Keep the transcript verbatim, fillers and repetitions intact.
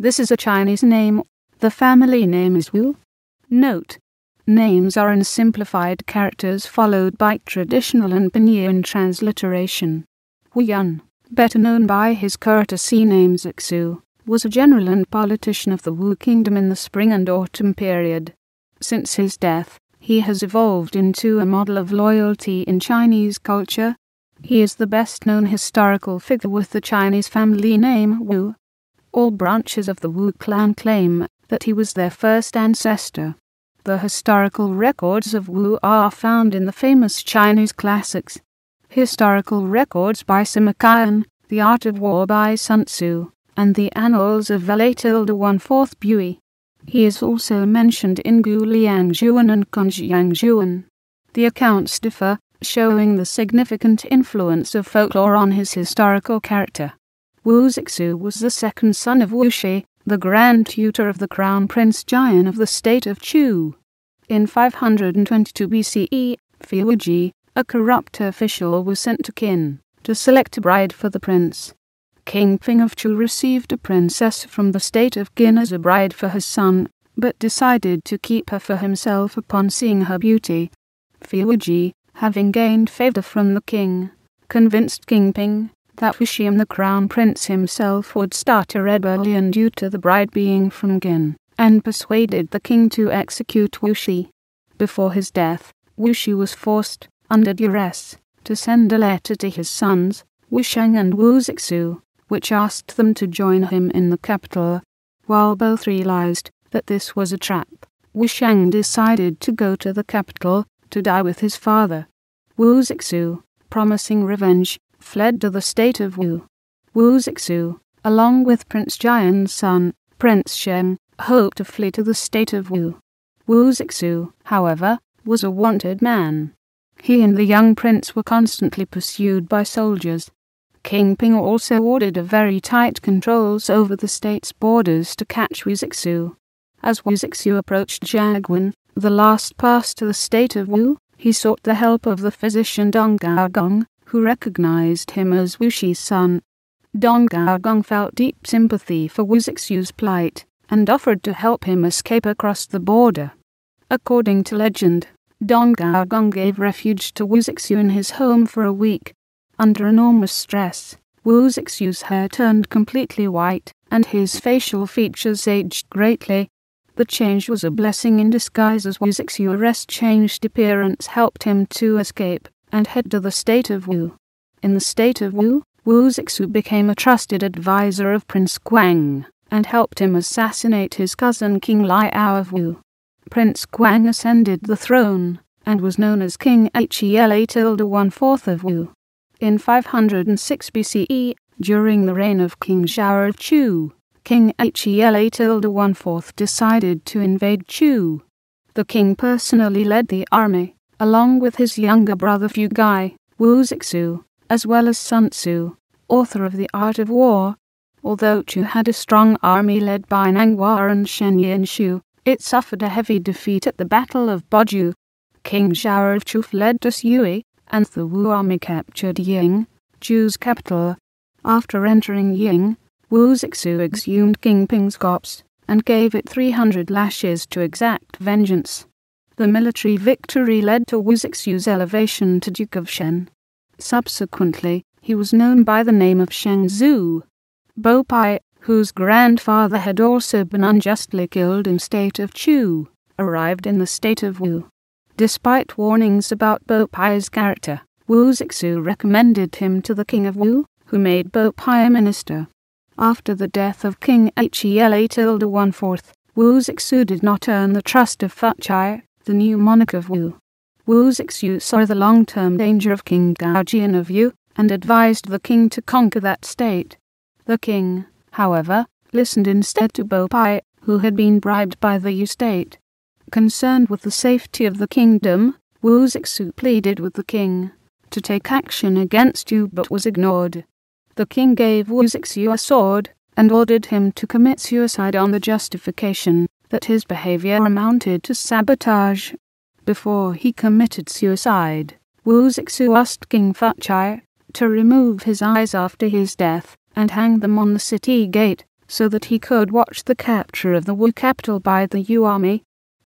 This is a Chinese name. The family name is Wu. Note: names are in simplified characters followed by traditional and pinyin transliteration. Wu Yun, better known by his courtesy name Zixu, was a general and politician of the Wu kingdom in the Spring and Autumn Period. Since his death, he has evolved into a model of loyalty in Chinese culture. He is the best-known historical figure with the Chinese family name Wu. All branches of the Wu clan claim that he was their first ancestor. The historical records of Wu are found in the famous Chinese classics. Historical records by Sima Qian, The Art of War by Sun Tzu, and the Annals of Lü Buwei. He is also mentioned in Gu Liang Zhuan and Gongyang Zhuan. The accounts differ, showing the significant influence of folklore on his historical character. Wu Zixu was the second son of Wu She, the Grand Tutor of the Crown Prince Jian of the state of Chu. In five hundred twenty-two B C E, Fei Wuji, a corrupt official, was sent to Qin to select a bride for the prince. King Ping of Chu received a princess from the state of Qin as a bride for his son, but decided to keep her for himself upon seeing her beauty. Fei Wuji, having gained favor from the king, convinced King Ping that Wu She and the crown prince himself would start a rebellion due to the bride being from Qin, and persuaded the king to execute Wu She. Before his death, Wu She was forced, under duress, to send a letter to his sons, Wu Shang and Wu Zixu, which asked them to join him in the capital. While both realized that this was a trap, Wu Shang decided to go to the capital to die with his father. Wu Zixu, promising revenge, fled to the state of Wu. Wu Zixu, along with Prince Jian's son, Prince Sheng, hoped to flee to the state of Wu. Wu Zixu, however, was a wanted man. He and the young prince were constantly pursued by soldiers. King Ping also ordered a very tight controls over the state's borders to catch Wu Zixu. As Wu Zixu approached Jiaguan, the last pass to the state of Wu, he sought the help of the physician Dong Gaogong, who recognized him as Wu She's son. Dong Gaogong felt deep sympathy for Wu Zixu's plight, and offered to help him escape across the border. According to legend, Dong Gaogong gave refuge to Wu Zixu in his home for a week. Under enormous stress, Wu Zixu's hair turned completely white, and his facial features aged greatly. The change was a blessing in disguise, as Wu Zixu's changed appearance helped him to escape and head to the state of Wu. In the state of Wu, Wu Zixu became a trusted advisor of Prince Guang and helped him assassinate his cousin King Liao of Wu. Prince Guang ascended the throne and was known as King Helü of Wu. In five hundred six B C E, during the reign of King Zhao of Chu, King Helü decided to invade Chu. The king personally led the army, along with his younger brother Fu Gai, Wu Zixu, as well as Sun Tzu, author of The Art of War. Although Chu had a strong army led by Nangwa and Shen Yinshu, it suffered a heavy defeat at the Battle of Boju. King Zhao of Chu fled to Yue, and the Wu army captured Ying, Chu's capital. After entering Ying, Wu Zixu exhumed King Ping's corpse and gave it three hundred lashes to exact vengeance. The military victory led to Wu Zixu's elevation to Duke of Shen. Subsequently, he was known by the name of Shengzu Bo Pi, whose grandfather had also been unjustly killed in state of Chu, arrived in the state of Wu. Despite warnings about Bo Pi's character, Wu Zixu recommended him to the king of Wu, who made Bo Pi a minister. After the death of King Helü the fourteenth, Wu Zixu did not earn the trust of Fuchai, the new monarch of Wu. Wu Zixu saw the long-term danger of King Gaojian of Wu, and advised the king to conquer that state. The king, however, listened instead to Bo Pi, who had been bribed by the Wu state. Concerned with the safety of the kingdom, Wu Zixu pleaded with the king to take action against Wu, but was ignored. The king gave Wu Zixu a sword and ordered him to commit suicide on the justification that his behavior amounted to sabotage. Before he committed suicide, Wu Zixu asked King Fuchai to remove his eyes after his death and hang them on the city gate, so that he could watch the capture of the Wu capital by the Yu army.